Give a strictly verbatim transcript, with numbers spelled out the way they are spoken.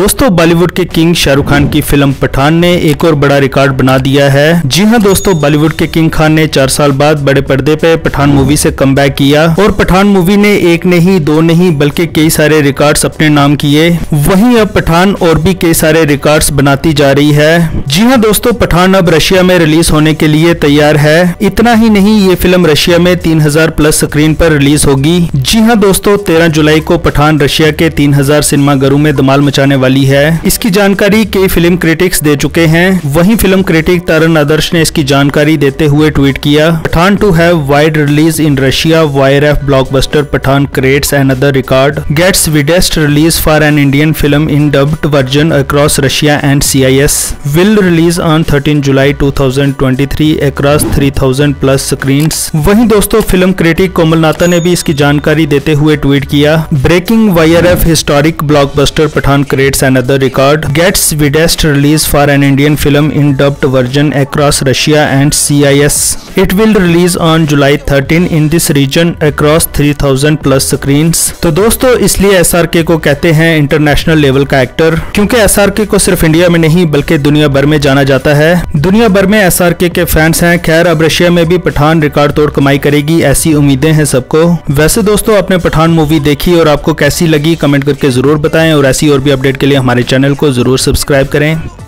दोस्तों बॉलीवुड के किंग शाहरुख खान की फिल्म पठान ने एक और बड़ा रिकॉर्ड बना दिया है। जी हां दोस्तों, बॉलीवुड के किंग खान ने चार साल बाद बड़े पर्दे पे पठान मूवी से कमबैक किया और पठान मूवी ने एक नहीं, दो नहीं बल्कि कई सारे रिकॉर्ड्स अपने नाम किए। वहीं अब पठान और भी कई सारे रिकॉर्ड्स बनाती जा रही है। जी हां दोस्तों, पठान अब रशिया में रिलीज होने के लिए तैयार है। इतना ही नहीं, ये फिल्म रशिया में तीन हजार प्लस स्क्रीन पर रिलीज होगी। जी हां दोस्तों, तेरह जुलाई को पठान रशिया के तीन हजार सिनेमाघरों में धमाल मचाने वाली है। इसकी जानकारी कई फिल्म क्रिटिक्स दे चुके हैं। वहीं फिल्म क्रिटिक तारण आदर्श ने इसकी जानकारी देते हुए ट्वीट किया, Pathaan to have wide release in Russia, YRF blockbuster Pathaan creates another record, gets widest release for an Indian film in dubbed version across Russia and CIS, will release on thirteen July two thousand twenty three across three thousand plus screen. वही दोस्तों film critic कोमलनाथ ने भी इसकी जानकारी देते हुए tweet किया, breaking YRF historic blockbuster Pathaan creates another record, gets widest release for an Indian film in dubbed version across Russia and CIS, it will release on July thirteen in this region across three thousand plus screens. तो दोस्तों इसलिए SRK को कहते हैं international level का actor, क्योंकि SRK को सिर्फ इंडिया में नहीं बल्कि दुनिया भर में जाना जाता है। दुनिया भर में एसआरके के फैंस हैं। खैर अब रशिया में भी पठान रिकॉर्ड तोड़ कमाई करेगी, ऐसी उम्मीदें हैं सबको। वैसे दोस्तों आपने पठान मूवी देखी और आपको कैसी लगी कमेंट करके जरूर बताएं और ऐसी और भी अपडेट के लिए हमारे चैनल को जरूर सब्सक्राइब करें।